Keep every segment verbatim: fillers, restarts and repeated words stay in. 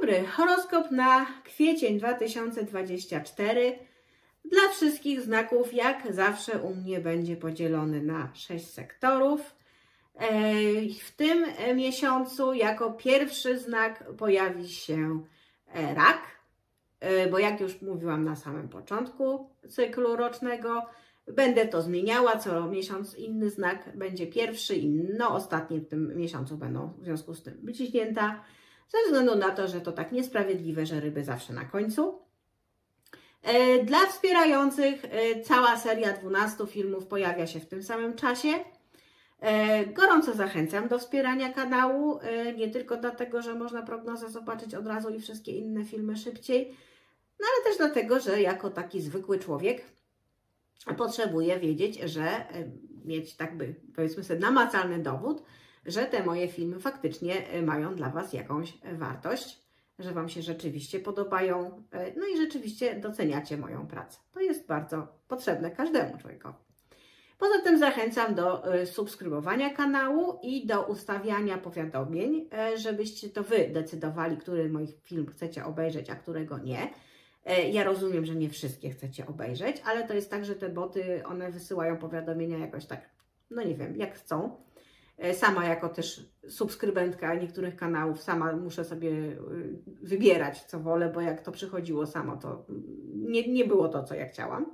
dobry, horoskop na kwiecień dwa tysiące dwudziesty czwarty dla wszystkich znaków, jak zawsze u mnie będzie podzielony na sześć sektorów. W tym miesiącu jako pierwszy znak pojawi się rak, bo jak już mówiłam na samym początku cyklu rocznego, będę to zmieniała, co miesiąc inny znak będzie pierwszy, no ostatni w tym miesiącu będą w związku z tym wyciśnięta, ze względu na to, że to tak niesprawiedliwe, że ryby zawsze na końcu. Dla wspierających cała seria dwunastu filmów pojawia się w tym samym czasie. Gorąco zachęcam do wspierania kanału, nie tylko dlatego, że można prognozę zobaczyć od razu i wszystkie inne filmy szybciej, no ale też dlatego, że jako taki zwykły człowiek potrzebuję wiedzieć, że mieć tak by, powiedzmy sobie, namacalny dowód, że te moje filmy faktycznie mają dla Was jakąś wartość, że Wam się rzeczywiście podobają, no i rzeczywiście doceniacie moją pracę. To jest bardzo potrzebne każdemu człowiekowi. Poza tym zachęcam do subskrybowania kanału i do ustawiania powiadomień, żebyście to Wy decydowali, który moich film chcecie obejrzeć, a którego nie. Ja rozumiem, że nie wszystkie chcecie obejrzeć, ale to jest tak, że te boty, one wysyłają powiadomienia jakoś tak, no nie wiem, jak chcą. Sama jako też subskrybentka niektórych kanałów, sama muszę sobie wybierać, co wolę, bo jak to przychodziło samo, to nie, nie było to, co ja chciałam.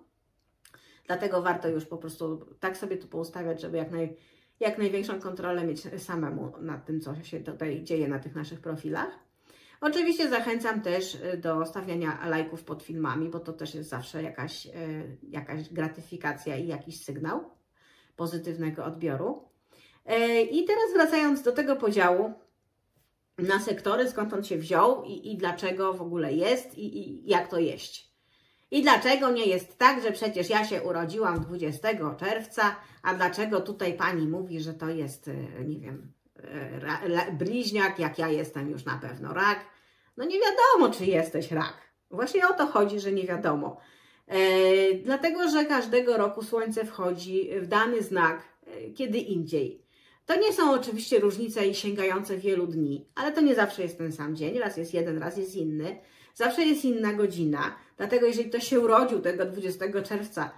Dlatego warto już po prostu tak sobie to poustawiać, żeby jak, naj, jak największą kontrolę mieć samemu nad tym, co się tutaj dzieje na tych naszych profilach. Oczywiście zachęcam też do stawiania lajków pod filmami, bo to też jest zawsze jakaś, jakaś gratyfikacja i jakiś sygnał pozytywnego odbioru. I teraz wracając do tego podziału na sektory, skąd on się wziął i, i dlaczego w ogóle jest i, i jak to jeść. I dlaczego nie jest tak, że przecież ja się urodziłam dwudziestego czerwca, a dlaczego tutaj pani mówi, że to jest, nie wiem, ra, la, bliźniak, jak ja jestem już na pewno rak. No nie wiadomo, czy jesteś rak. Właśnie o to chodzi, że nie wiadomo. E, dlatego, że każdego roku słońce wchodzi w dany znak e, kiedy indziej. To nie są oczywiście różnice i sięgające wielu dni, ale to nie zawsze jest ten sam dzień. Raz jest jeden, raz jest inny. Zawsze jest inna godzina, dlatego jeżeli ktoś się urodził tego dwudziestego czerwca,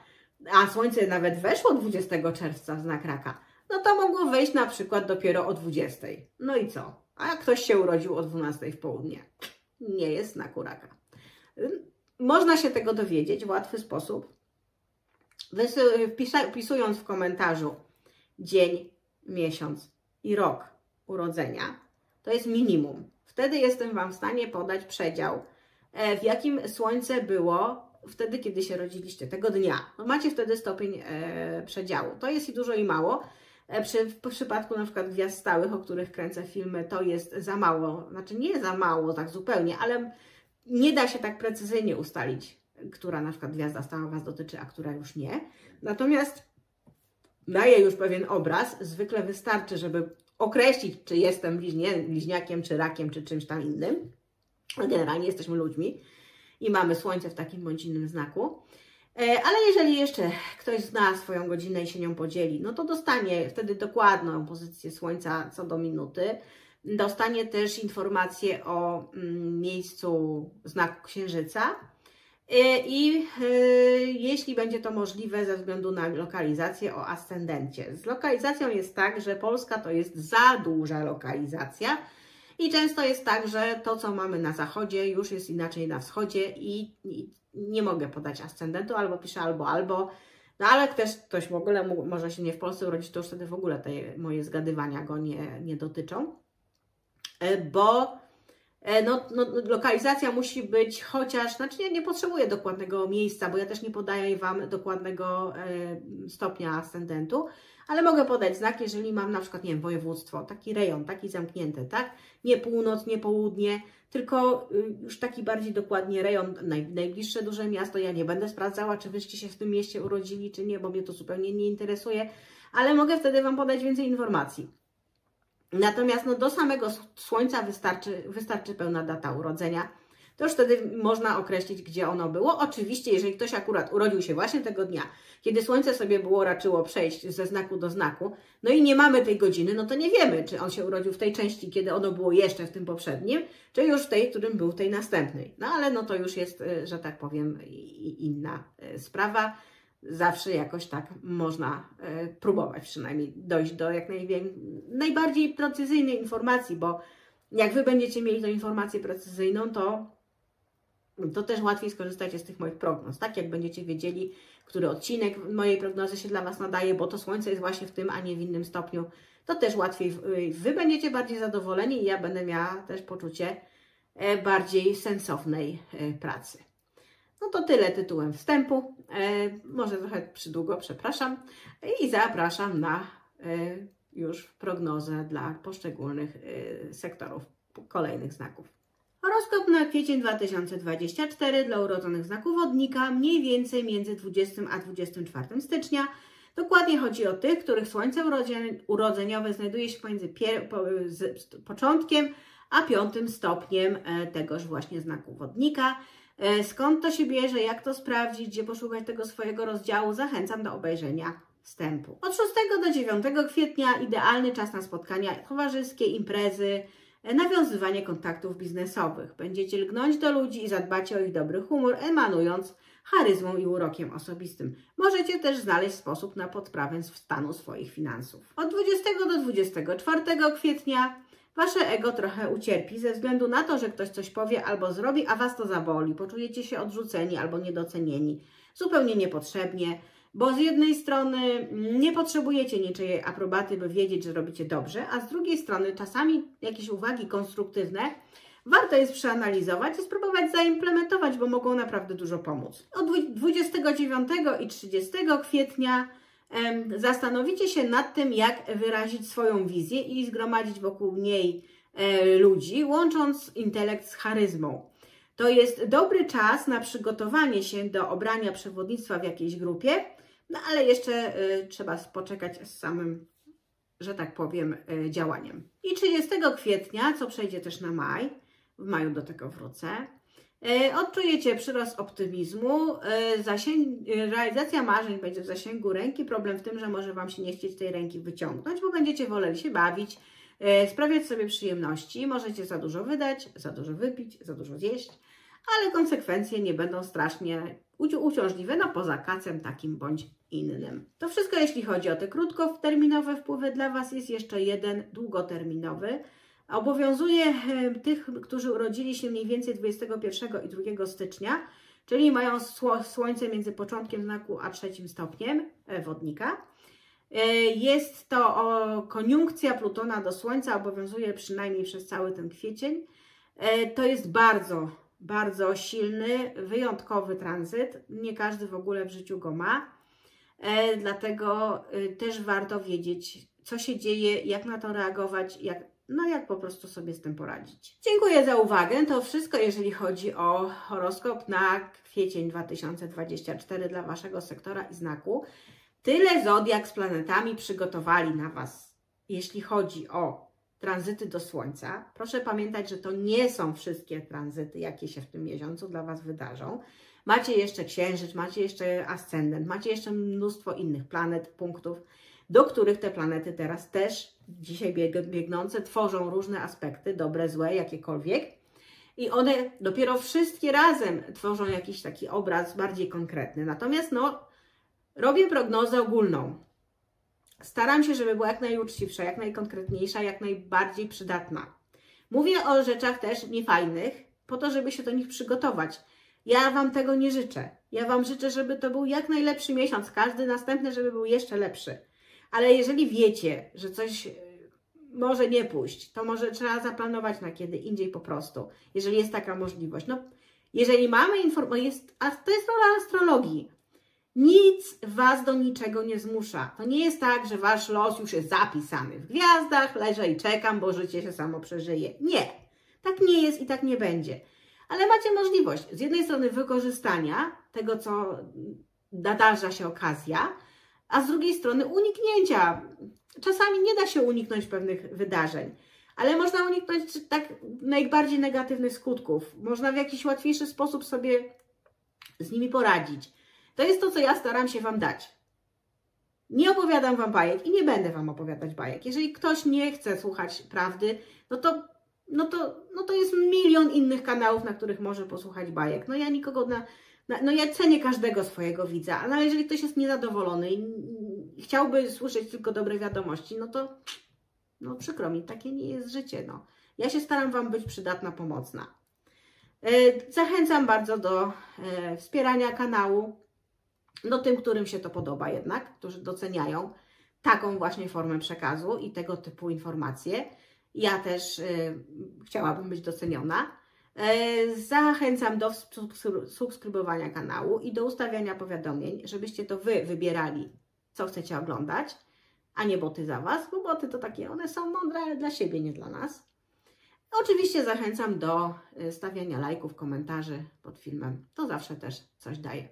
a słońce nawet weszło dwudziestego czerwca w znak raka, no to mogło wejść na przykład dopiero o dwudziestej. No i co? A ktoś się urodził o dwunastej w południe. Nie jest znaku raka. Można się tego dowiedzieć w łatwy sposób, wpisując w komentarzu dzień, miesiąc i rok urodzenia. To jest minimum. Wtedy jestem Wam w stanie podać przedział, w jakim słońce było wtedy, kiedy się rodziliście, tego dnia. No macie wtedy stopień e, przedziału. To jest i dużo, i mało. E, przy, w przypadku na przykład gwiazd stałych, o których kręcę filmy, to jest za mało. Znaczy nie za mało, tak zupełnie, ale nie da się tak precyzyjnie ustalić, która na przykład gwiazda stała Was dotyczy, a która już nie. Natomiast daje już pewien obraz. Zwykle wystarczy, żeby określić, czy jestem bliźniakiem, czy rakiem, czy czymś tam innym. Generalnie jesteśmy ludźmi i mamy słońce w takim bądź innym znaku. Ale jeżeli jeszcze ktoś zna swoją godzinę i się nią podzieli, no to dostanie wtedy dokładną pozycję słońca co do minuty. Dostanie też informację o miejscu znaku księżyca. I jeśli będzie to możliwe ze względu na lokalizację, o ascendencie. Z lokalizacją jest tak, że Polska to jest za duża lokalizacja i często jest tak, że to, co mamy na zachodzie, już jest inaczej na wschodzie i nie mogę podać ascendentu, albo piszę albo, albo, no ale też ktoś w ogóle może się nie w Polsce urodzić, to już wtedy w ogóle te moje zgadywania go nie, nie dotyczą, bo No, no, lokalizacja musi być chociaż, znaczy ja nie potrzebuję dokładnego miejsca, bo ja też nie podaję Wam dokładnego e, stopnia ascendentu, ale mogę podać znak, jeżeli mam na przykład, nie wiem, województwo, taki rejon, taki zamknięty, tak? Nie północ, nie południe, tylko y, już taki bardziej dokładnie rejon, naj, najbliższe duże miasto. Ja nie będę sprawdzała, czy wyście się w tym mieście urodzili, czy nie, bo mnie to zupełnie nie interesuje, ale mogę wtedy Wam podać więcej informacji. Natomiast no, do samego słońca wystarczy, wystarczy pełna data urodzenia. to już wtedy można określić, gdzie ono było. Oczywiście, jeżeli ktoś akurat urodził się właśnie tego dnia, kiedy słońce sobie było raczyło przejść ze znaku do znaku, no i nie mamy tej godziny, no to nie wiemy, czy on się urodził w tej części, kiedy ono było jeszcze w tym poprzednim, czy już w tej, którym był w tej następnej. No ale no to już jest, że tak powiem, inna sprawa. Zawsze jakoś tak można próbować przynajmniej dojść do jak najwię... najbardziej precyzyjnej informacji, bo jak Wy będziecie mieli tą informację precyzyjną, to, to też łatwiej skorzystacie z tych moich prognoz, tak? Jak będziecie wiedzieli, który odcinek mojej prognozy się dla Was nadaje, bo to słońce jest właśnie w tym, a nie w innym stopniu, to też łatwiej Wy będziecie bardziej zadowoleni i ja będę miała też poczucie bardziej sensownej pracy. No to tyle tytułem wstępu, e, może trochę przydługo, przepraszam, i zapraszam na e, już prognozę dla poszczególnych e, sektorów kolejnych znaków. Horoskop na kwiecień dwa tysiące dwudziesty czwarty dla urodzonych znaku Wodnika mniej więcej między dwudziestego a dwudziestego czwartego stycznia. Dokładnie chodzi o tych, których słońce urodzeniowe znajduje się pomiędzy pier, po, z, początkiem a piątym stopniem tegoż właśnie znaku Wodnika. Skąd to się bierze, jak to sprawdzić, gdzie poszukać tego swojego rozdziału, zachęcam do obejrzenia wstępu. Od szóstego do dziewiątego kwietnia idealny czas na spotkania towarzyskie, imprezy, nawiązywanie kontaktów biznesowych. Będziecie lgnąć do ludzi i zadbacie o ich dobry humor, emanując charyzmą i urokiem osobistym. Możecie też znaleźć sposób na podprawę stanu swoich finansów. Od dwudziestego do dwudziestego czwartego kwietnia Wasze ego trochę ucierpi ze względu na to, że ktoś coś powie albo zrobi, a Was to zaboli. Poczujecie się odrzuceni albo niedocenieni, zupełnie niepotrzebnie, bo z jednej strony nie potrzebujecie niczyjej aprobaty, by wiedzieć, że robicie dobrze, a z drugiej strony czasami jakieś uwagi konstruktywne warto jest przeanalizować i spróbować zaimplementować, bo mogą naprawdę dużo pomóc. Od dwudziestego dziewiątego i trzydziestego kwietnia zastanowicie się nad tym, jak wyrazić swoją wizję i zgromadzić wokół niej ludzi, łącząc intelekt z charyzmą. To jest dobry czas na przygotowanie się do obrania przewodnictwa w jakiejś grupie, no ale jeszcze trzeba poczekać z samym, że tak powiem, działaniem. I trzydziestego kwietnia, co przejdzie też na maj, w maju do tego wrócę, odczujecie przyrost optymizmu, realizacja marzeń będzie w zasięgu ręki, problem w tym, że może Wam się nie chcieć tej ręki wyciągnąć, bo będziecie woleli się bawić, sprawiać sobie przyjemności, możecie za dużo wydać, za dużo wypić, za dużo zjeść, ale konsekwencje nie będą strasznie uciążliwe, no poza kacem takim bądź innym. To wszystko jeśli chodzi o te krótkoterminowe wpływy, dla Was jest jeszcze jeden długoterminowy. Obowiązuje tych, którzy urodzili się mniej więcej dwudziestego pierwszego i drugiego stycznia, czyli mają słońce między początkiem znaku a trzecim stopniem Wodnika. Jest to koniunkcja Plutona do Słońca, obowiązuje przynajmniej przez cały ten kwiecień. To jest bardzo, bardzo silny, wyjątkowy tranzyt. Nie każdy w ogóle w życiu go ma, dlatego też warto wiedzieć, co się dzieje, jak na to reagować, jak No jak po prostu sobie z tym poradzić. Dziękuję za uwagę. To wszystko, jeżeli chodzi o horoskop na kwiecień dwa tysiące dwudziesty czwarty dla Waszego sektora i znaku. Tyle zodiak z planetami przygotowali na Was, jeśli chodzi o tranzyty do Słońca. Proszę pamiętać, że to nie są wszystkie tranzyty, jakie się w tym miesiącu dla Was wydarzą. Macie jeszcze Księżyc, macie jeszcze Ascendent, macie jeszcze mnóstwo innych planet, punktów, do których te planety teraz też dzisiaj biegnące tworzą różne aspekty, dobre, złe, jakiekolwiek. I one dopiero wszystkie razem tworzą jakiś taki obraz bardziej konkretny. Natomiast no, robię prognozę ogólną. Staram się, żeby była jak najuczciwsza, jak najkonkretniejsza, jak najbardziej przydatna. Mówię o rzeczach też niefajnych, po to, żeby się do nich przygotować. Ja Wam tego nie życzę. Ja Wam życzę, żeby to był jak najlepszy miesiąc, każdy następny, żeby był jeszcze lepszy. Ale jeżeli wiecie, że coś może nie pójść, to może trzeba zaplanować na kiedy indziej po prostu, jeżeli jest taka możliwość. No, jeżeli mamy informację, a to jest rola astrologii, nic Was do niczego nie zmusza. To nie jest tak, że Wasz los już jest zapisany w gwiazdach, leżę i czekam, bo życie się samo przeżyje. Nie, tak nie jest i tak nie będzie. Ale macie możliwość z jednej strony wykorzystania tego, co nadarza się okazja, a z drugiej strony uniknięcia. Czasami nie da się uniknąć pewnych wydarzeń, ale można uniknąć tak najbardziej negatywnych skutków. Można w jakiś łatwiejszy sposób sobie z nimi poradzić. To jest to, co ja staram się Wam dać. Nie opowiadam Wam bajek i nie będę Wam opowiadać bajek. Jeżeli ktoś nie chce słuchać prawdy, no to, no to, no to jest milion innych kanałów, na których może posłuchać bajek. No ja nikogo na... No ja cenię każdego swojego widza, ale jeżeli ktoś jest niezadowolony i chciałby słyszeć tylko dobre wiadomości, no to no przykro mi, takie nie jest życie. No. Ja się staram Wam być przydatna, pomocna. Zachęcam bardzo do wspierania kanału, do tym, którym się to podoba jednak, którzy doceniają taką właśnie formę przekazu i tego typu informacje. Ja też chciałabym być doceniona. Zachęcam do subskrybowania kanału i do ustawiania powiadomień, żebyście to Wy wybierali, co chcecie oglądać, a nie boty za Was, bo boty to takie, one są mądre, ale dla siebie, nie dla nas. Oczywiście zachęcam do stawiania lajków, komentarzy pod filmem, to zawsze też coś daje.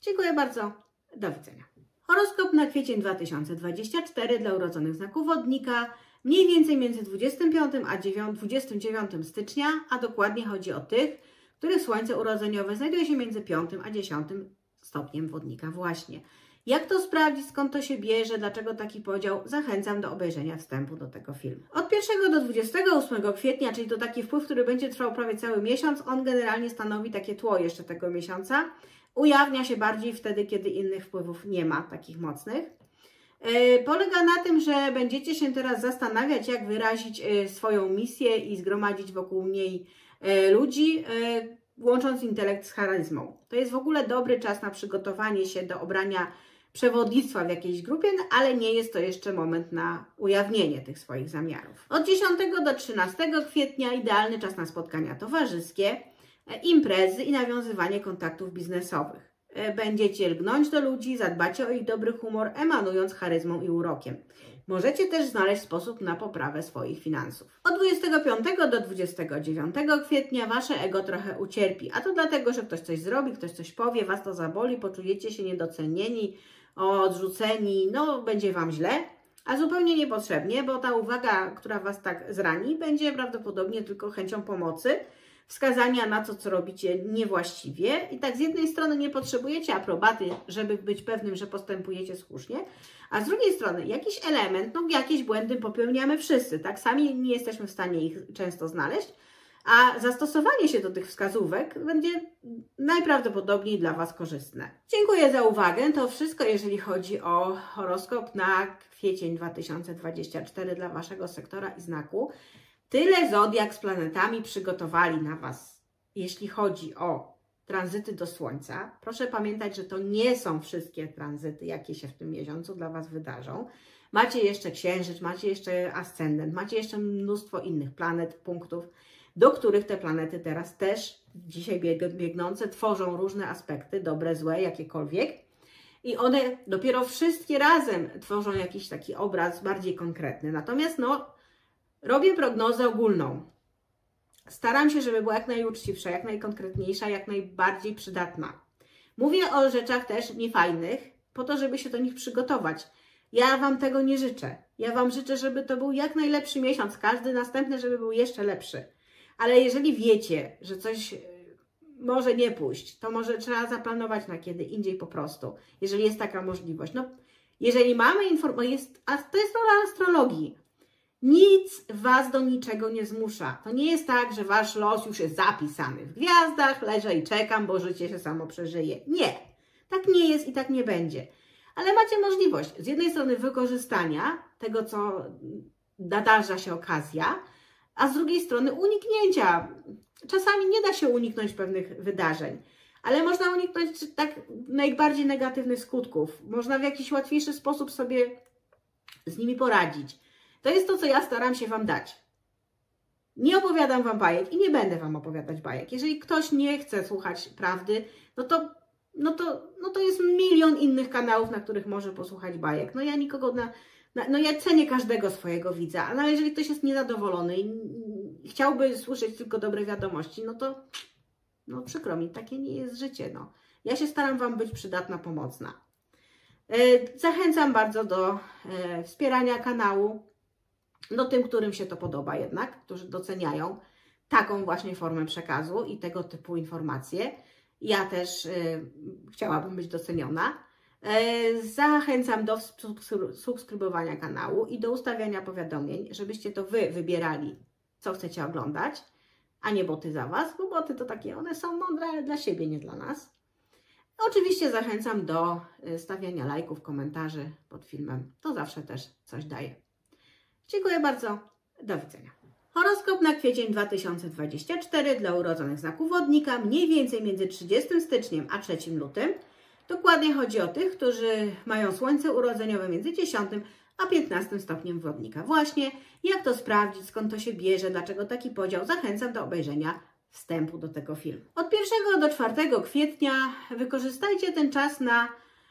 Dziękuję bardzo, do widzenia. Horoskop na kwiecień dwa tysiące dwudziesty czwarty dla urodzonych znaku Wodnika, mniej więcej między dwudziestego piątego a dwudziestego dziewiątego stycznia, a dokładnie chodzi o tych, których słońce urodzeniowe znajduje się między piątym a dziesiątym stopniem Wodnika właśnie. Jak to sprawdzić, skąd to się bierze, dlaczego taki podział? Zachęcam do obejrzenia wstępu do tego filmu. Od pierwszego do dwudziestego ósmego kwietnia, czyli to taki wpływ, który będzie trwał prawie cały miesiąc, on generalnie stanowi takie tło jeszcze tego miesiąca. Ujawnia się bardziej wtedy, kiedy innych wpływów nie ma, takich mocnych. Polega na tym, że będziecie się teraz zastanawiać, jak wyrazić swoją misję i zgromadzić wokół niej ludzi, łącząc intelekt z charyzmą. To jest w ogóle dobry czas na przygotowanie się do obrania przewodnictwa w jakiejś grupie, ale nie jest to jeszcze moment na ujawnienie tych swoich zamiarów. Od dziesiątego do trzynastego kwietnia idealny czas na spotkania towarzyskie, imprezy i nawiązywanie kontaktów biznesowych. Będziecie lgnąć do ludzi, zadbacie o ich dobry humor, emanując charyzmą i urokiem. Możecie też znaleźć sposób na poprawę swoich finansów. Od dwudziestego piątego do dwudziestego dziewiątego kwietnia Wasze ego trochę ucierpi, a to dlatego, że ktoś coś zrobi, ktoś coś powie, Was to zaboli, poczujecie się niedocenieni, odrzuceni, no będzie Wam źle, a zupełnie niepotrzebnie, bo ta uwaga, która Was tak zrani, będzie prawdopodobnie tylko chęcią pomocy, wskazania na to, co robicie niewłaściwie i tak z jednej strony nie potrzebujecie aprobaty, żeby być pewnym, że postępujecie słusznie, a z drugiej strony jakiś element, no jakieś błędy popełniamy wszyscy, tak? Sami nie jesteśmy w stanie ich często znaleźć, a zastosowanie się do tych wskazówek będzie najprawdopodobniej dla Was korzystne. Dziękuję za uwagę, to wszystko jeżeli chodzi o horoskop na kwiecień dwa tysiące dwudziesty czwarty dla Waszego sektora i znaku. Tyle zodiak z planetami przygotowali na Was, jeśli chodzi o tranzyty do Słońca. Proszę pamiętać, że to nie są wszystkie tranzyty, jakie się w tym miesiącu dla Was wydarzą. Macie jeszcze Księżyc, macie jeszcze Ascendent, macie jeszcze mnóstwo innych planet, punktów, do których te planety teraz też dzisiaj biegnące tworzą różne aspekty, dobre, złe, jakiekolwiek. I one dopiero wszystkie razem tworzą jakiś taki obraz bardziej konkretny. Natomiast no... robię prognozę ogólną. Staram się, żeby była jak najuczciwsza, jak najkonkretniejsza, jak najbardziej przydatna. Mówię o rzeczach też niefajnych, po to, żeby się do nich przygotować. Ja Wam tego nie życzę. Ja Wam życzę, żeby to był jak najlepszy miesiąc, każdy następny, żeby był jeszcze lepszy. Ale jeżeli wiecie, że coś może nie pójść, to może trzeba zaplanować na kiedy indziej po prostu, jeżeli jest taka możliwość. No, jeżeli mamy informację, a to jest rola astrologii, nic Was do niczego nie zmusza. To nie jest tak, że Wasz los już jest zapisany w gwiazdach, leżę i czekam, bo życie się samo przeżyje. Nie. Tak nie jest i tak nie będzie. Ale macie możliwość z jednej strony wykorzystania tego, co nadarza się okazja, a z drugiej strony uniknięcia. Czasami nie da się uniknąć pewnych wydarzeń, ale można uniknąć tak najbardziej negatywnych skutków. Można w jakiś łatwiejszy sposób sobie z nimi poradzić. To jest to, co ja staram się Wam dać. Nie opowiadam Wam bajek i nie będę Wam opowiadać bajek. Jeżeli ktoś nie chce słuchać prawdy, no to, no to, no to jest milion innych kanałów, na których może posłuchać bajek. No ja nikogo na, na, no ja cenię każdego swojego widza, ale jeżeli ktoś jest niezadowolony i chciałby słyszeć tylko dobre wiadomości, no to no przykro mi, takie nie jest życie. No. Ja się staram Wam być przydatna, pomocna. Zachęcam bardzo do wspierania kanału, no tym, którym się to podoba jednak, którzy doceniają taką właśnie formę przekazu i tego typu informacje. Ja też y, chciałabym być doceniona. Y, zachęcam do subskrybowania kanału i do ustawiania powiadomień, żebyście to Wy wybierali, co chcecie oglądać, a nie boty za Was, bo boty to takie, one są mądre, ale dla siebie, nie dla nas. Oczywiście zachęcam do stawiania lajków, komentarzy pod filmem. To zawsze też coś daje. Dziękuję bardzo. Do widzenia. Horoskop na kwiecień dwa tysiące dwudziesty czwarty dla urodzonych znaku Wodnika mniej więcej między trzydziestym stycznia a trzecim lutym. Dokładnie chodzi o tych, którzy mają słońce urodzeniowe między dziesiątym a piętnastym stopniem Wodnika. Właśnie jak to sprawdzić, skąd to się bierze, dlaczego taki podział, zachęcam do obejrzenia wstępu do tego filmu. Od pierwszego do czwartego kwietnia wykorzystajcie ten czas na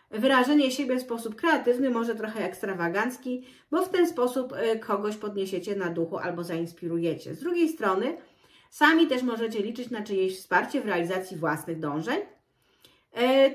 wyrażenie siebie w sposób kreatywny, może trochę ekstrawagancki, bo w ten sposób kogoś podniesiecie na duchu albo zainspirujecie. Z drugiej strony sami też możecie liczyć na czyjeś wsparcie w realizacji własnych dążeń.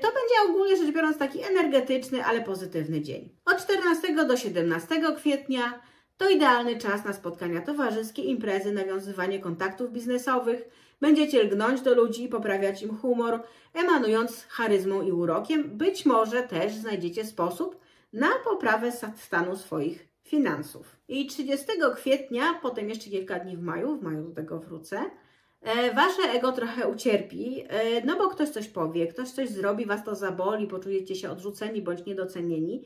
To będzie ogólnie rzecz biorąc taki energetyczny, ale pozytywny dzień. Od czternastego do siedemnastego kwietnia to idealny czas na spotkania towarzyskie, imprezy, nawiązywanie kontaktów biznesowych. Będziecie lgnąć do ludzi i poprawiać im humor, emanując charyzmą i urokiem. Być może też znajdziecie sposób na poprawę stanu swoich finansów. I trzydziestego kwietnia, potem jeszcze kilka dni w maju, w maju do tego wrócę, wasze ego trochę ucierpi, no bo ktoś coś powie, ktoś coś zrobi, was to zaboli, poczujecie się odrzuceni bądź niedocenieni.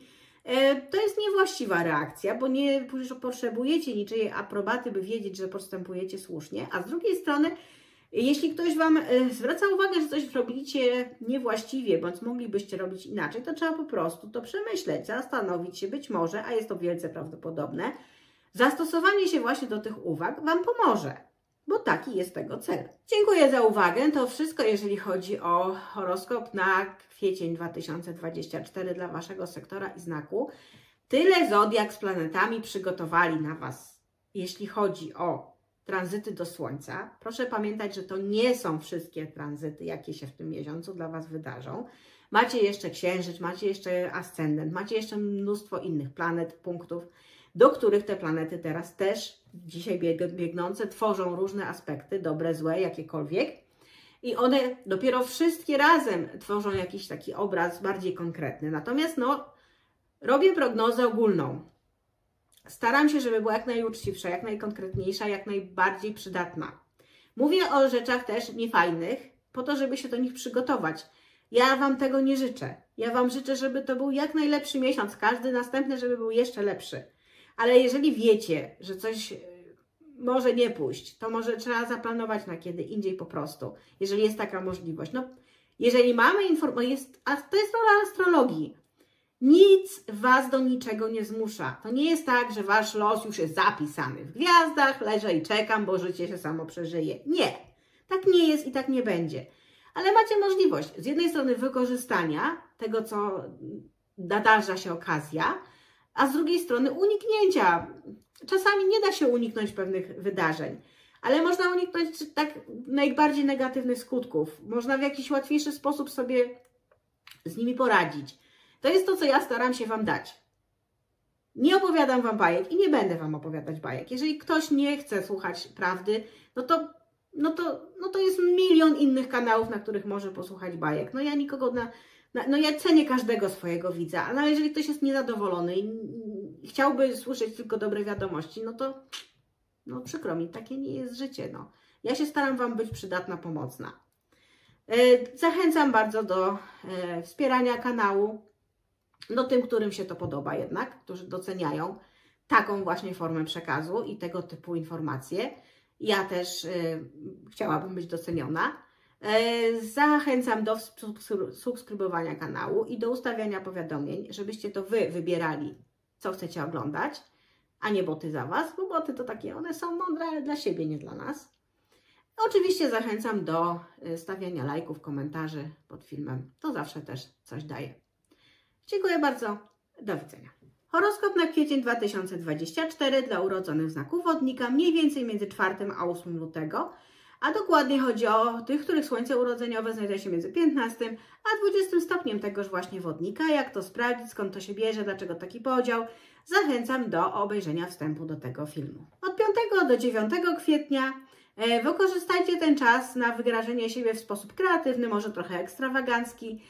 To jest niewłaściwa reakcja, bo nie potrzebujecie niczyjej aprobaty, by wiedzieć, że postępujecie słusznie, a z drugiej strony, jeśli ktoś Wam zwraca uwagę, że coś robicie niewłaściwie, bądź moglibyście robić inaczej, to trzeba po prostu to przemyśleć, zastanowić się być może, a jest to wielce prawdopodobne, zastosowanie się właśnie do tych uwag Wam pomoże, bo taki jest tego cel. Dziękuję za uwagę, to wszystko jeżeli chodzi o horoskop na kwiecień dwa tysiące dwudziesty czwarty dla Waszego sektora i znaku. Tyle zodiak z planetami przygotowali na Was, jeśli chodzi o tranzyty do Słońca. Proszę pamiętać, że to nie są wszystkie tranzyty, jakie się w tym miesiącu dla Was wydarzą. Macie jeszcze Księżyc, macie jeszcze Ascendent, macie jeszcze mnóstwo innych planet, punktów, do których te planety teraz też dzisiaj biegnące tworzą różne aspekty, dobre, złe, jakiekolwiek. I one dopiero wszystkie razem tworzą jakiś taki obraz bardziej konkretny. Natomiast no, robię prognozę ogólną. Staram się, żeby była jak najuczciwsza, jak najkonkretniejsza, jak najbardziej przydatna. Mówię o rzeczach też niefajnych, po to, żeby się do nich przygotować. Ja Wam tego nie życzę. Ja Wam życzę, żeby to był jak najlepszy miesiąc, każdy następny, żeby był jeszcze lepszy. Ale jeżeli wiecie, że coś może nie pójść, to może trzeba zaplanować na kiedy indziej po prostu, jeżeli jest taka możliwość. No, jeżeli mamy informację, a to jest rola astrologii. Nic Was do niczego nie zmusza. To nie jest tak, że Wasz los już jest zapisany w gwiazdach, leżę i czekam, bo życie się samo przeżyje. Nie. Tak nie jest i tak nie będzie. Ale macie możliwość z jednej strony wykorzystania tego, co nadarza się okazja, a z drugiej strony uniknięcia. Czasami nie da się uniknąć pewnych wydarzeń, ale można uniknąć tak najbardziej negatywnych skutków. Można w jakiś łatwiejszy sposób sobie z nimi poradzić. To jest to, co ja staram się Wam dać. Nie opowiadam Wam bajek i nie będę Wam opowiadać bajek. Jeżeli ktoś nie chce słuchać prawdy, no to, no to, no to jest milion innych kanałów, na których może posłuchać bajek. No ja nikogo, na, na, no ja cenię każdego swojego widza, ale jeżeli ktoś jest niezadowolony i chciałby słyszeć tylko dobre wiadomości, no to no przykro mi, takie nie jest życie. No. Ja się staram Wam być przydatna, pomocna. Zachęcam bardzo do wspierania kanału. No tym, którym się to podoba jednak, którzy doceniają taką właśnie formę przekazu i tego typu informacje. Ja też y, chciałabym być doceniona. Y, zachęcam do subskrybowania kanału i do ustawiania powiadomień, żebyście to Wy wybierali, co chcecie oglądać, a nie boty za Was, bo boty to takie, one są mądre, ale dla siebie, nie dla nas. Oczywiście zachęcam do stawiania lajków, komentarzy pod filmem. To zawsze też coś daje. Dziękuję bardzo, do widzenia. Horoskop na kwiecień dwa tysiące dwudziesty czwarty dla urodzonych w znaku Wodnika mniej więcej między czwartym a ósmym lutego, a dokładnie chodzi o tych, których słońce urodzeniowe znajduje się między piętnastym a dwudziestym stopniem tegoż właśnie Wodnika. Jak to sprawdzić, skąd to się bierze, dlaczego taki podział? zachęcam do obejrzenia wstępu do tego filmu. Od piątego do dziewiątego kwietnia wykorzystajcie ten czas na wyrażenie siebie w sposób kreatywny, może trochę ekstrawagancki,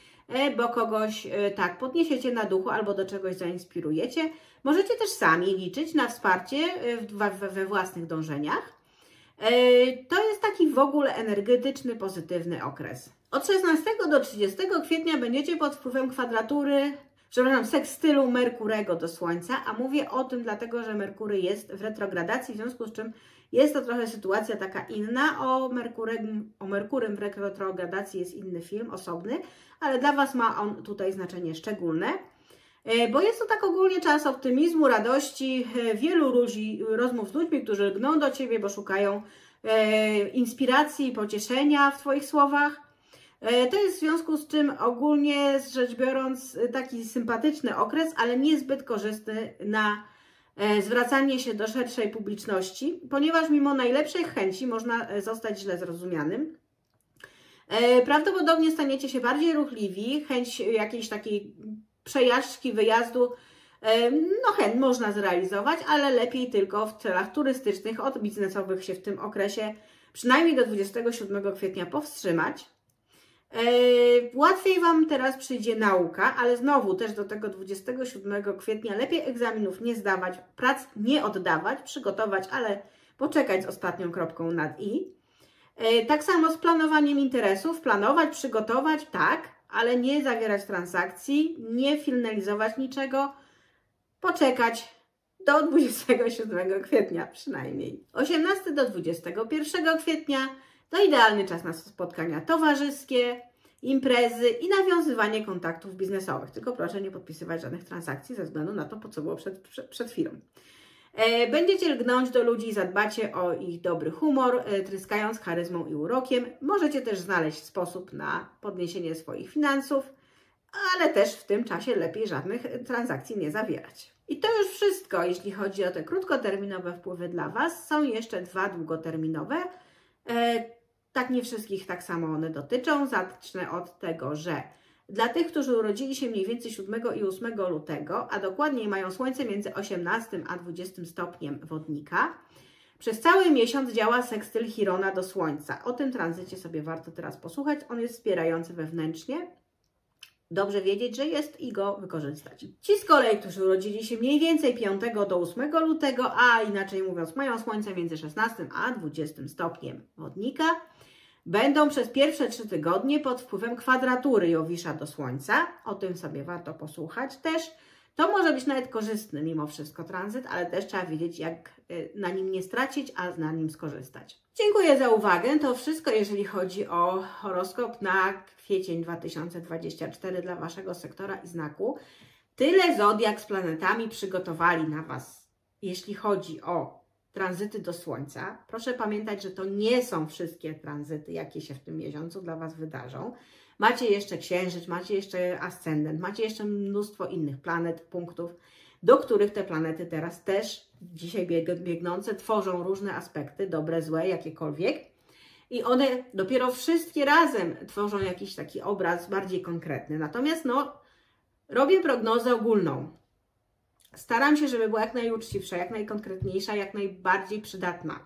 bo kogoś tak podniesiecie na duchu albo do czegoś zainspirujecie. Możecie też sami liczyć na wsparcie we własnych dążeniach. To jest taki w ogóle energetyczny, pozytywny okres. Od szesnastego do trzydziestego kwietnia będziecie pod wpływem kwadratury, przepraszam, sekstylu Merkurego do Słońca, a mówię o tym dlatego, że Merkury jest w retrogradacji, w związku z czym jest to trochę sytuacja taka inna. O Merkurym, o Merkurym w retrogradacji jest inny film, osobny, ale dla Was ma on tutaj znaczenie szczególne, bo jest to tak ogólnie czas optymizmu, radości, wielu ludzi, rozmów z ludźmi, którzy lgną do Ciebie, bo szukają inspiracji, pocieszenia w Twoich słowach. To jest w związku z czym ogólnie rzecz biorąc taki sympatyczny okres, ale niezbyt korzystny na zwracanie się do szerszej publiczności, ponieważ mimo najlepszej chęci można zostać źle zrozumianym. Prawdopodobnie staniecie się bardziej ruchliwi, chęć jakiejś takiej przejażdżki, wyjazdu, no chęt można zrealizować, ale lepiej tylko w celach turystycznych od biznesowych się w tym okresie przynajmniej do dwudziestego siódmego kwietnia powstrzymać. Yy, łatwiej Wam teraz przyjdzie nauka, ale znowu też do tego dwudziestego siódmego kwietnia lepiej egzaminów nie zdawać, prac nie oddawać, przygotować, ale poczekać z ostatnią kropką nad i. Yy, tak samo z planowaniem interesów, planować, przygotować, tak, ale nie zawierać transakcji, nie finalizować niczego, poczekać do dwudziestego siódmego kwietnia przynajmniej. osiemnastego do dwudziestego pierwszego kwietnia to idealny czas na spotkania towarzyskie, imprezy i nawiązywanie kontaktów biznesowych. Tylko proszę nie podpisywać żadnych transakcji ze względu na to, po co było przed, przed, przed chwilą. Będziecie lgnąć do ludzi i zadbacie o ich dobry humor, tryskając charyzmą i urokiem. Możecie też znaleźć sposób na podniesienie swoich finansów, ale też w tym czasie lepiej żadnych transakcji nie zawierać. I to już wszystko, jeśli chodzi o te krótkoterminowe wpływy dla Was. Są jeszcze dwa długoterminowe. Tak, nie wszystkich tak samo one dotyczą. Zacznę od tego, że dla tych, którzy urodzili się mniej więcej siódmego i ósmego lutego, a dokładniej mają słońce między osiemnastym a dwudziestym stopniem Wodnika, przez cały miesiąc działa sekstyl Chirona do Słońca. O tym tranzycie sobie warto teraz posłuchać. On jest wspierający wewnętrznie. Dobrze wiedzieć, że jest i go wykorzystać. Ci z kolei, którzy urodzili się mniej więcej piątego do ósmego lutego, a inaczej mówiąc mają słońce między szesnastym a dwudziestym stopniem Wodnika, będą przez pierwsze trzy tygodnie pod wpływem kwadratury Jowisza do Słońca. O tym sobie warto posłuchać też. To może być nawet korzystny mimo wszystko tranzyt, ale też trzeba wiedzieć, jak na nim nie stracić, a na nim skorzystać. Dziękuję za uwagę. To wszystko, jeżeli chodzi o horoskop na kwiecień dwa tysiące dwudziesty czwarty dla Waszego sektora i znaku. Tyle zodiak z planetami przygotowali na Was, jeśli chodzi o tranzyty do Słońca. Proszę pamiętać, że to nie są wszystkie tranzyty, jakie się w tym miesiącu dla Was wydarzą. Macie jeszcze księżyc, macie jeszcze ascendent, macie jeszcze mnóstwo innych planet, punktów, do których te planety teraz też dzisiaj biegnące tworzą różne aspekty, dobre, złe, jakiekolwiek. I one dopiero wszystkie razem tworzą jakiś taki obraz bardziej konkretny. Natomiast no, robię prognozę ogólną. Staram się, żeby była jak najuczciwsza, jak najkonkretniejsza, jak najbardziej przydatna.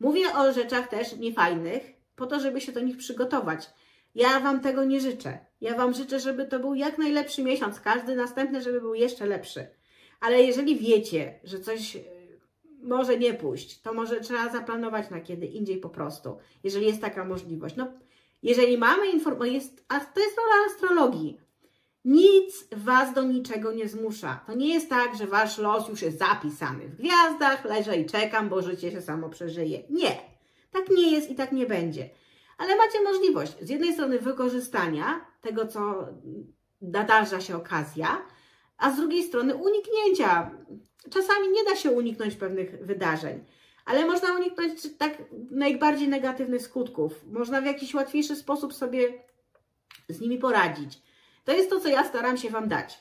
Mówię o rzeczach też niefajnych, po to, żeby się do nich przygotować. Ja Wam tego nie życzę. Ja Wam życzę, żeby to był jak najlepszy miesiąc, każdy następny, żeby był jeszcze lepszy. Ale jeżeli wiecie, że coś może nie pójść, to może trzeba zaplanować na kiedy indziej po prostu, jeżeli jest taka możliwość. No, jeżeli mamy informację, a to jest rola astrologii, nic Was do niczego nie zmusza. To nie jest tak, że Wasz los już jest zapisany w gwiazdach, leżę i czekam, bo życie się samo przeżyje. Nie, tak nie jest i tak nie będzie. Ale macie możliwość z jednej strony wykorzystania tego, co nadarza się okazja, a z drugiej strony uniknięcia. Czasami nie da się uniknąć pewnych wydarzeń, ale można uniknąć tak najbardziej negatywnych skutków. Można w jakiś łatwiejszy sposób sobie z nimi poradzić. To jest to, co ja staram się Wam dać.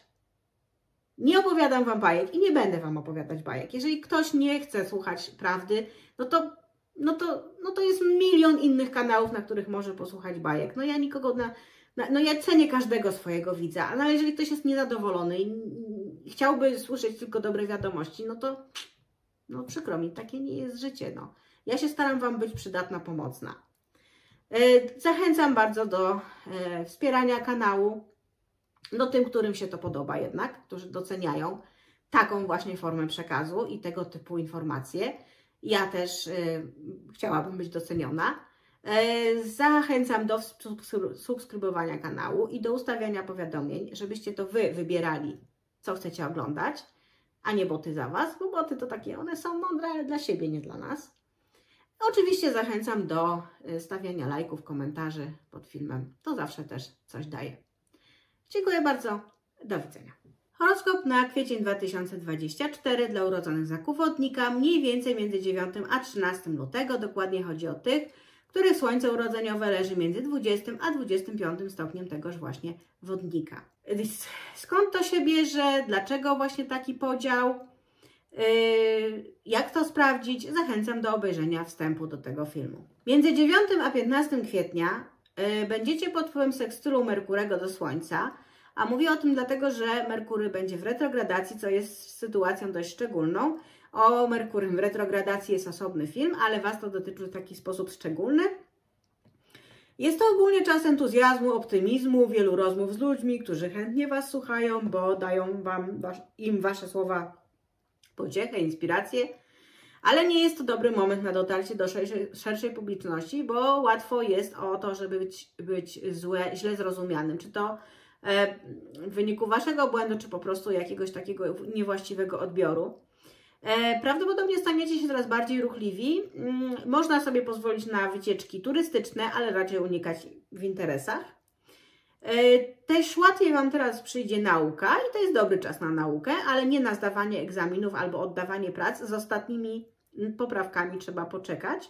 Nie opowiadam Wam bajek i nie będę Wam opowiadać bajek. Jeżeli ktoś nie chce słuchać prawdy, no to No to, no to jest milion innych kanałów, na których może posłuchać bajek. No ja nikogo na, na, no ja cenię każdego swojego widza, ale jeżeli ktoś jest niezadowolony i, i chciałby słyszeć tylko dobre wiadomości, no to no przykro mi, takie nie jest życie. No. Ja się staram Wam być przydatna, pomocna. Zachęcam bardzo do wspierania kanału, do tym, którym się to podoba jednak, którzy doceniają taką właśnie formę przekazu i tego typu informacje. Ja też chciałabym być doceniona. Zachęcam do subskrybowania kanału i do ustawiania powiadomień, żebyście to Wy wybierali, co chcecie oglądać, a nie boty za Was, bo boty to takie, one są mądre, ale dla siebie, nie dla nas. Oczywiście zachęcam do stawiania lajków, komentarzy pod filmem, to zawsze też coś daje. Dziękuję bardzo, do widzenia. Horoskop na kwiecień dwa tysiące dwudziesty czwarty dla urodzonych znaku Wodnika, mniej więcej między dziewiątym a trzynastym lutego, dokładnie chodzi o tych, których słońce urodzeniowe leży między dwudziestym a dwudziestym piątym stopniem tegoż właśnie Wodnika. Skąd to się bierze? Dlaczego właśnie taki podział? Jak to sprawdzić? Zachęcam do obejrzenia wstępu do tego filmu. Między dziewiątym a piętnastym kwietnia będziecie pod wpływem sekstylu Merkurego do Słońca, a mówię o tym dlatego, że Merkury będzie w retrogradacji, co jest sytuacją dość szczególną. O Merkurym w retrogradacji jest osobny film, ale Was to dotyczy w taki sposób szczególny. Jest to ogólnie czas entuzjazmu, optymizmu, wielu rozmów z ludźmi, którzy chętnie Was słuchają, bo dają wam, im Wasze słowa pociechę, inspirację. Ale nie jest to dobry moment na dotarcie do szerszej, szerszej publiczności, bo łatwo jest o to, żeby być, być złe, źle zrozumianym. Czy to e, w wyniku Waszego błędu, czy po prostu jakiegoś takiego niewłaściwego odbioru. Prawdopodobnie staniecie się coraz bardziej ruchliwi. Można sobie pozwolić na wycieczki turystyczne, ale raczej unikać w interesach. Też łatwiej Wam teraz przyjdzie nauka i to jest dobry czas na naukę, ale nie na zdawanie egzaminów albo oddawanie prac. Z ostatnimi poprawkami trzeba poczekać.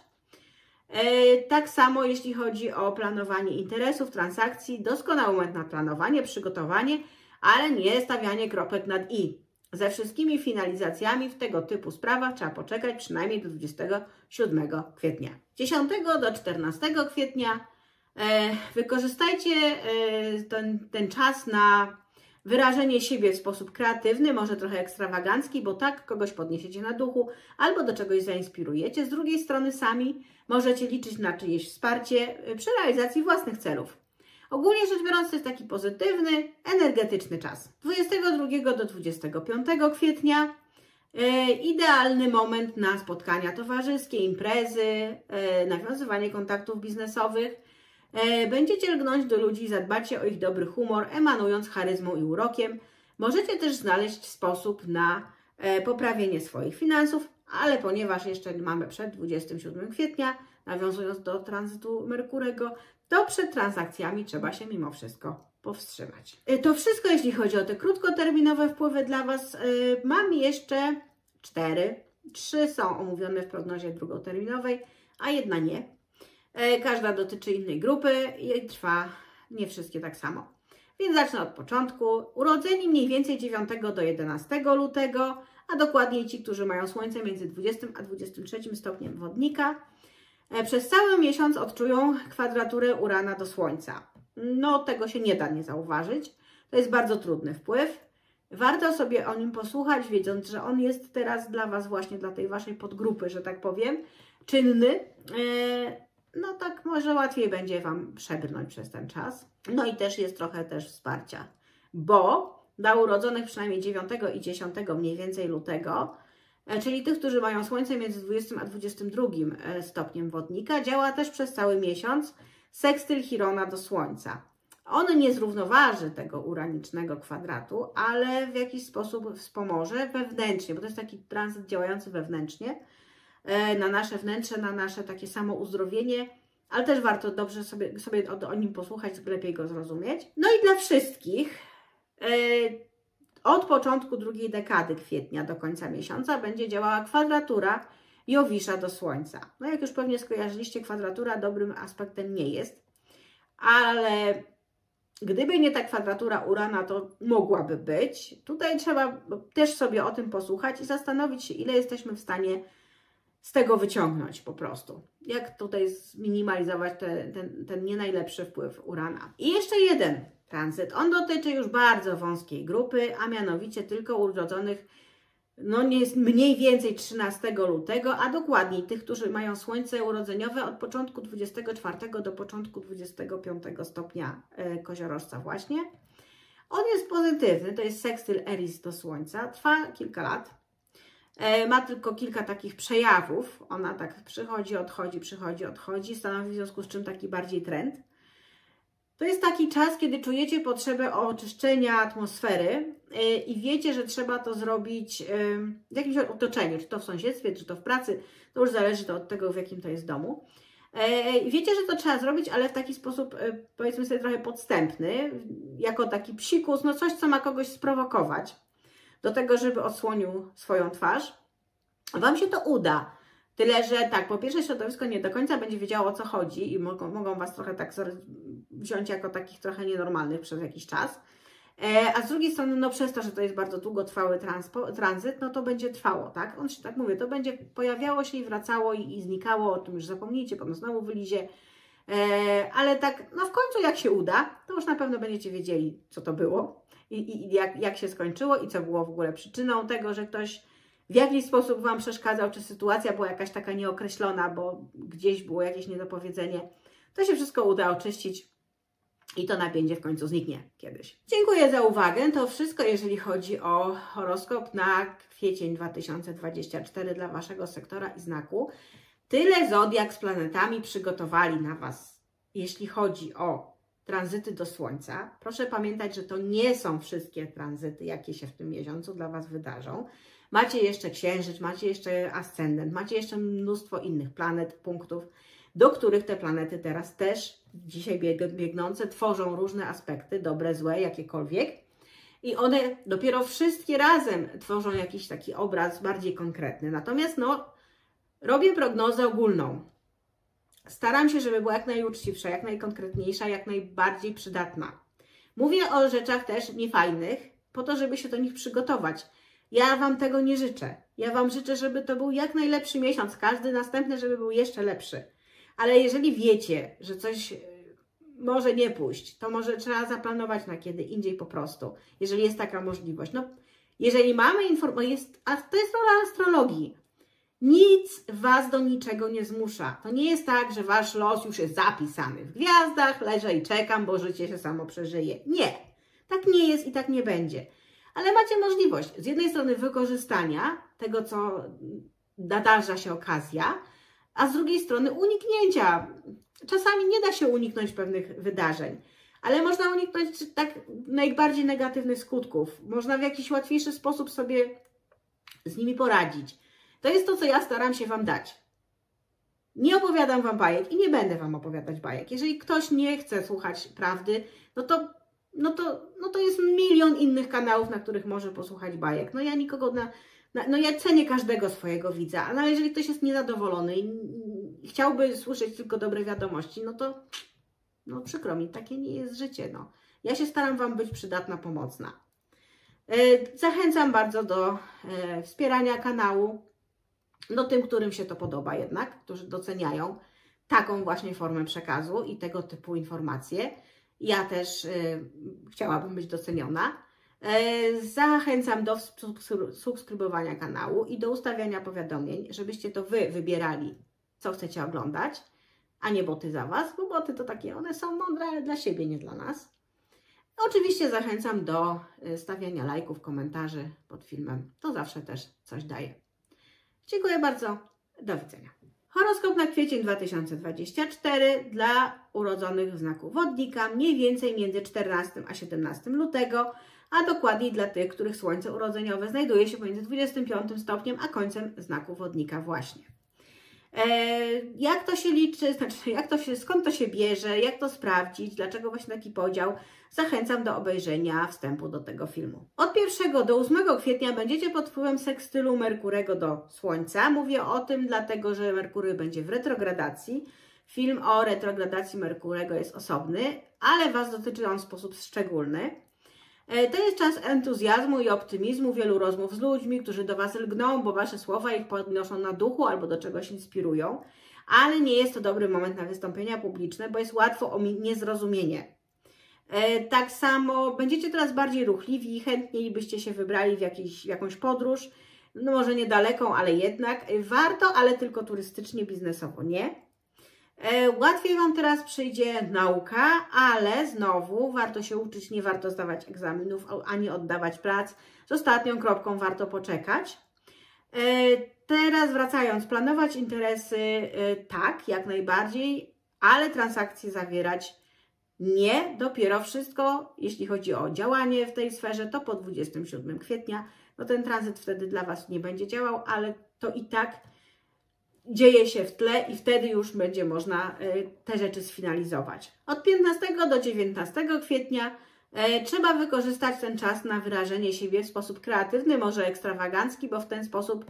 Tak samo jeśli chodzi o planowanie interesów, transakcji. Doskonały moment na planowanie, przygotowanie, ale nie stawianie kropek nad i. Ze wszystkimi finalizacjami w tego typu sprawach trzeba poczekać przynajmniej do dwudziestego siódmego kwietnia. dziesiątego do czternastego kwietnia e, wykorzystajcie e, ten, ten czas na wyrażenie siebie w sposób kreatywny, może trochę ekstrawagancki, bo tak kogoś podniesiecie na duchu albo do czegoś zainspirujecie. Z drugiej strony sami możecie liczyć na czyjeś wsparcie przy realizacji własnych celów. Ogólnie rzecz biorąc, to jest taki pozytywny, energetyczny czas. dwudziestego drugiego do dwudziestego piątego kwietnia e, idealny moment na spotkania towarzyskie, imprezy, e, nawiązywanie kontaktów biznesowych. E, będziecie lgnąć do ludzi i zadbacie o ich dobry humor, emanując charyzmą i urokiem. Możecie też znaleźć sposób na e, poprawienie swoich finansów, ale ponieważ jeszcze mamy przed dwudziestym siódmym kwietnia, nawiązując do tranzytu Merkurego, to przed transakcjami trzeba się mimo wszystko powstrzymać. To wszystko, jeśli chodzi o te krótkoterminowe wpływy dla Was. Mam jeszcze cztery. Trzy są omówione w prognozie drugoterminowej, a jedna nie. Każda dotyczy innej grupy i trwa nie wszystkie tak samo. Więc zacznę od początku. Urodzeni mniej więcej dziewiątego do jedenastego lutego, a dokładniej ci, którzy mają słońce między dwudziestym a dwudziestym trzecim stopniem Wodnika, przez cały miesiąc odczują kwadraturę Urana do Słońca. No, tego się nie da nie zauważyć. To jest bardzo trudny wpływ. Warto sobie o nim posłuchać, wiedząc, że on jest teraz dla Was właśnie, dla tej Waszej podgrupy, że tak powiem, czynny. No tak może łatwiej będzie Wam przebrnąć przez ten czas. No i też jest trochę też wsparcia, bo dla urodzonych przynajmniej dziewiątego i dziesiątego mniej więcej lutego, czyli tych, którzy mają słońce między dwudziestym a dwudziestym drugim stopniem Wodnika, działa też przez cały miesiąc sekstyl Chirona do Słońca. On nie zrównoważy tego uranicznego kwadratu, ale w jakiś sposób wspomoże wewnętrznie, bo to jest taki tranzyt działający wewnętrznie, na nasze wnętrze, na nasze takie samo uzdrowienie, ale też warto dobrze sobie, sobie o, o nim posłuchać, żeby lepiej go zrozumieć. No i dla wszystkich od początku drugiej dekady kwietnia do końca miesiąca będzie działała kwadratura Jowisza do Słońca. No jak już pewnie skojarzyliście, kwadratura dobrym aspektem nie jest, ale gdyby nie ta kwadratura Urana, to mogłaby być. Tutaj trzeba też sobie o tym posłuchać i zastanowić się, ile jesteśmy w stanie z tego wyciągnąć po prostu. Jak tutaj zminimalizować te, ten, ten nie najlepszy wpływ Urana. I jeszcze jeden tranzyt. On dotyczy już bardzo wąskiej grupy, a mianowicie tylko urodzonych, no nie jest mniej więcej trzynastego lutego, a dokładniej tych, którzy mają słońce urodzeniowe od początku dwudziestego czwartego do początku dwudziestego piątego stopnia koziorożca właśnie. On jest pozytywny, to jest sekstyl Eris do słońca, trwa kilka lat. Ma tylko kilka takich przejawów, ona tak przychodzi, odchodzi, przychodzi, odchodzi, stanowi w związku z czym taki bardziej trend. To jest taki czas, kiedy czujecie potrzebę oczyszczenia atmosfery i wiecie, że trzeba to zrobić w jakimś otoczeniu, czy to w sąsiedztwie, czy to w pracy, to już zależy to od tego, w jakim to jest domu. Wiecie, że to trzeba zrobić, ale w taki sposób, powiedzmy sobie, trochę podstępny, jako taki psikus, no coś, co ma kogoś sprowokować do tego, żeby odsłonił swoją twarz. Wam się to uda, tyle że tak, po pierwsze środowisko nie do końca będzie wiedziało, o co chodzi i mogą, mogą Was trochę tak wziąć jako takich trochę nienormalnych przez jakiś czas, a z drugiej strony, no przez to, że to jest bardzo długotrwały tranzyt, no to będzie trwało, tak? On się, tak mówię, to będzie pojawiało się i wracało i, i znikało, o tym już zapomnijcie, potem znowu wylizie, e, ale tak, no w końcu jak się uda, to już na pewno będziecie wiedzieli, co to było i, i, i jak, jak się skończyło i co było w ogóle przyczyną tego, że ktoś w jakiś sposób Wam przeszkadzał, czy sytuacja była jakaś taka nieokreślona, bo gdzieś było jakieś niedopowiedzenie. To się wszystko uda oczyścić. I to napięcie w końcu zniknie kiedyś. Dziękuję za uwagę. To wszystko, jeżeli chodzi o horoskop na kwiecień dwa tysiące dwudziesty czwarty dla Waszego sektora i znaku. Tyle zodiak z planetami przygotowali na Was, jeśli chodzi o tranzyty do Słońca. Proszę pamiętać, że to nie są wszystkie tranzyty, jakie się w tym miesiącu dla Was wydarzą. Macie jeszcze Księżyc, macie jeszcze Ascendent, macie jeszcze mnóstwo innych planet, punktów, do których te planety teraz też dzisiaj biegnące tworzą różne aspekty, dobre, złe, jakiekolwiek. I one dopiero wszystkie razem tworzą jakiś taki obraz bardziej konkretny. Natomiast no, robię prognozę ogólną. Staram się, żeby była jak najuczciwsza, jak najkonkretniejsza, jak najbardziej przydatna. Mówię o rzeczach też niefajnych, po to, żeby się do nich przygotować. Ja Wam tego nie życzę. Ja Wam życzę, żeby to był jak najlepszy miesiąc, każdy następny, żeby był jeszcze lepszy. Ale jeżeli wiecie, że coś może nie pójść, to może trzeba zaplanować na kiedy indziej po prostu, jeżeli jest taka możliwość. No, jeżeli mamy informację, a to jest rola astrologii, nic Was do niczego nie zmusza. To nie jest tak, że Wasz los już jest zapisany w gwiazdach, leżę i czekam, bo życie się samo przeżyje. Nie, tak nie jest i tak nie będzie. Ale macie możliwość z jednej strony wykorzystania tego, co nadarza się okazja, a z drugiej strony uniknięcia. Czasami nie da się uniknąć pewnych wydarzeń, ale można uniknąć tak najbardziej negatywnych skutków. Można w jakiś łatwiejszy sposób sobie z nimi poradzić. To jest to, co ja staram się Wam dać. Nie opowiadam Wam bajek i nie będę Wam opowiadać bajek. Jeżeli ktoś nie chce słuchać prawdy, no to, no to, no to jest milion innych kanałów, na których może posłuchać bajek. No ja nikogo na... No ja cenię każdego swojego widza, ale jeżeli ktoś jest niezadowolony i chciałby słyszeć tylko dobre wiadomości, no to no przykro mi, takie nie jest życie. No. Ja się staram Wam być przydatna, pomocna. Zachęcam bardzo do wspierania kanału, no tym, którym się to podoba jednak, którzy doceniają taką właśnie formę przekazu i tego typu informacje. Ja też chciałabym być doceniona. Zachęcam do subskrybowania kanału i do ustawiania powiadomień, żebyście to Wy wybierali, co chcecie oglądać, a nie boty za Was, bo boty to takie, one są mądre, ale dla siebie, nie dla nas. Oczywiście zachęcam do stawiania lajków, komentarzy pod filmem, to zawsze też coś daje. Dziękuję bardzo, do widzenia. Horoskop na kwiecień dwa tysiące dwudziesty czwarty dla urodzonych w znaku Wodnika mniej więcej między czternastego a siedemnastego lutego, a dokładniej dla tych, których słońce urodzeniowe znajduje się pomiędzy dwudziestym piątym stopniem a końcem znaku Wodnika właśnie. Eee, jak to się liczy, znaczy jak to się, skąd to się bierze, jak to sprawdzić, dlaczego właśnie taki podział, zachęcam do obejrzenia wstępu do tego filmu. Od pierwszego do ósmego kwietnia będziecie pod wpływem sekstylu Merkurego do Słońca. Mówię o tym dlatego, że Merkury będzie w retrogradacji. Film o retrogradacji Merkurego jest osobny, ale Was dotyczy on w sposób szczególny. To jest czas entuzjazmu i optymizmu, wielu rozmów z ludźmi, którzy do Was lgną, bo Wasze słowa ich podnoszą na duchu albo do czegoś inspirują, ale nie jest to dobry moment na wystąpienia publiczne, bo jest łatwo o niezrozumienie. Tak samo będziecie teraz bardziej ruchliwi i chętniej byście się wybrali w jakiś, jakąś podróż, no może niedaleką, ale jednak warto, ale tylko turystycznie, biznesowo nie. Łatwiej Wam teraz przyjdzie nauka, ale znowu warto się uczyć, nie warto zdawać egzaminów ani oddawać prac. Z ostatnią kropką warto poczekać. Teraz wracając, planować interesy tak, jak najbardziej, ale transakcje zawierać nie. Dopiero wszystko, jeśli chodzi o działanie w tej sferze, to po dwudziestego siódmego kwietnia. No ten tranzyt wtedy dla Was nie będzie działał, ale to i tak dzieje się w tle i wtedy już będzie można te rzeczy sfinalizować. Od piętnastego do dziewiętnastego kwietnia trzeba wykorzystać ten czas na wyrażenie siebie w sposób kreatywny, może ekstrawagancki, bo w ten sposób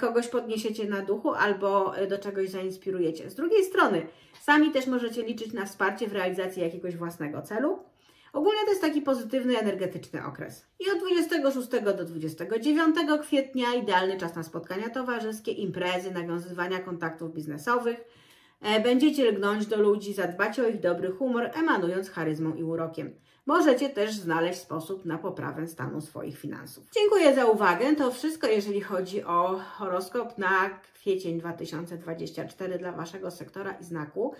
kogoś podniesiecie na duchu albo do czegoś zainspirujecie. Z drugiej strony, sami też możecie liczyć na wsparcie w realizacji jakiegoś własnego celu. Ogólnie to jest taki pozytywny, energetyczny okres. I od dwudziestego szóstego do dwudziestego dziewiątego kwietnia idealny czas na spotkania towarzyskie, imprezy, nawiązywania kontaktów biznesowych. Będziecie lgnąć do ludzi, zadbać o ich dobry humor, emanując charyzmą i urokiem. Możecie też znaleźć sposób na poprawę stanu swoich finansów. Dziękuję za uwagę. To wszystko, jeżeli chodzi o horoskop na kwiecień dwa tysiące dwudziesty czwarty dla Waszego sektora i znaku.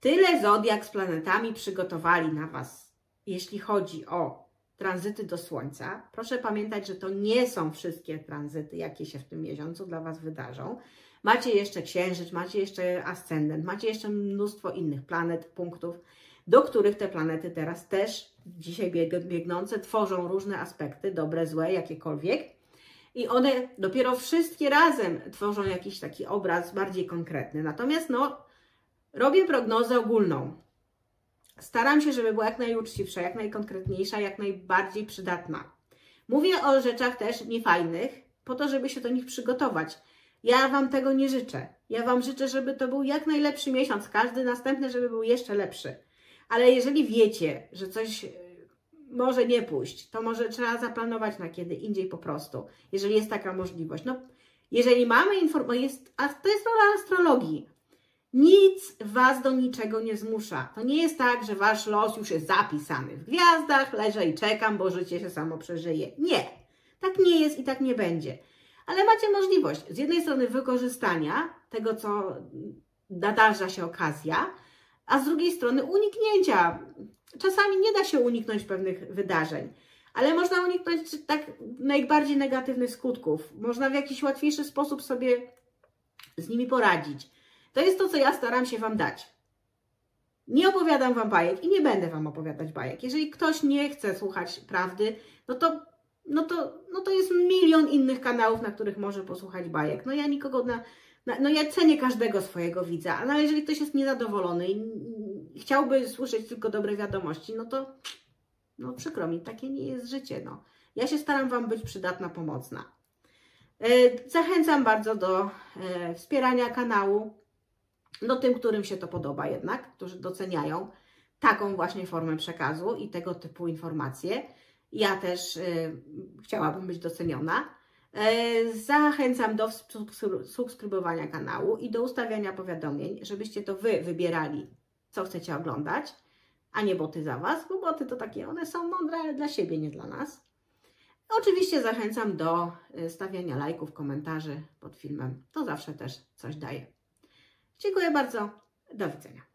Tyle zodiak z planetami przygotowali na Was, jeśli chodzi o tranzyty do Słońca. Proszę pamiętać, że to nie są wszystkie tranzyty, jakie się w tym miesiącu dla Was wydarzą. Macie jeszcze księżyc, macie jeszcze ascendent, macie jeszcze mnóstwo innych planet, punktów, do których te planety teraz też dzisiaj biegnące tworzą różne aspekty, dobre, złe, jakiekolwiek. I one dopiero wszystkie razem tworzą jakiś taki obraz bardziej konkretny. Natomiast no, robię prognozę ogólną. Staram się, żeby była jak najuczciwsza, jak najkonkretniejsza, jak najbardziej przydatna. Mówię o rzeczach też niefajnych, po to, żeby się do nich przygotować. Ja Wam tego nie życzę. Ja Wam życzę, żeby to był jak najlepszy miesiąc, każdy następny, żeby był jeszcze lepszy. Ale jeżeli wiecie, że coś może nie pójść, to może trzeba zaplanować na kiedy indziej po prostu, jeżeli jest taka możliwość. No, jeżeli mamy informację, a to jest rola astrologii, nic Was do niczego nie zmusza. To nie jest tak, że Wasz los już jest zapisany w gwiazdach, leżę i czekam, bo życie się samo przeżyje. Nie, tak nie jest i tak nie będzie. Ale macie możliwość z jednej strony wykorzystania tego, co nadarza się okazja, a z drugiej strony uniknięcia. Czasami nie da się uniknąć pewnych wydarzeń, ale można uniknąć tak najbardziej negatywnych skutków. Można w jakiś łatwiejszy sposób sobie z nimi poradzić. To jest to, co ja staram się Wam dać. Nie opowiadam Wam bajek i nie będę Wam opowiadać bajek. Jeżeli ktoś nie chce słuchać prawdy, no to No to, no to jest milion innych kanałów, na których może posłuchać bajek. No ja nikogo na, na, no ja cenię każdego swojego widza, ale jeżeli ktoś jest niezadowolony i, i chciałby słyszeć tylko dobre wiadomości, no to no przykro mi, takie nie jest życie. No. Ja się staram Wam być przydatna, pomocna. Zachęcam bardzo do wspierania kanału, no tym, którym się to podoba jednak, którzy doceniają taką właśnie formę przekazu i tego typu informacje. Ja też y, chciałabym być doceniona. Y, zachęcam do subskrybowania kanału i do ustawiania powiadomień, żebyście to Wy wybierali, co chcecie oglądać, a nie boty za Was, bo boty to takie, one są mądre, ale dla siebie, nie dla nas. Oczywiście zachęcam do stawiania lajków, komentarzy pod filmem. To zawsze też coś daje. Dziękuję bardzo. Do widzenia.